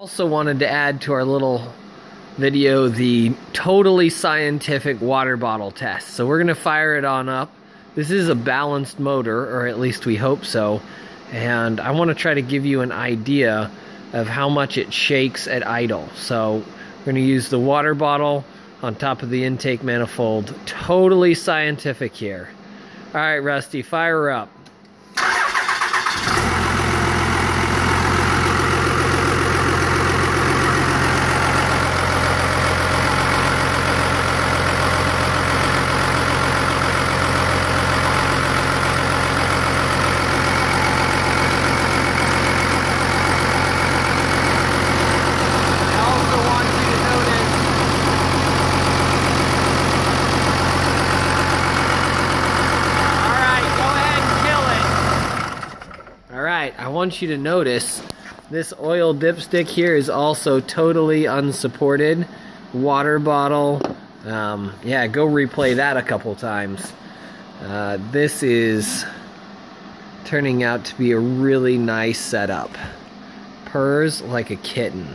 Also wanted to add to our little video the totally scientific water bottle test. So we're going to fire it on up. This is a balanced motor, or at least we hope so. And I want to try to give you an idea of how much it shakes at idle. So we're going to use the water bottle on top of the intake manifold. Totally scientific here. All right, Rusty, fire her up. I want you to notice this oil dipstick here is also totally unsupported. Water bottle. Yeah, go replay that a couple times. This is turning out to be a really nice setup. Purrs like a kitten.